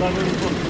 Love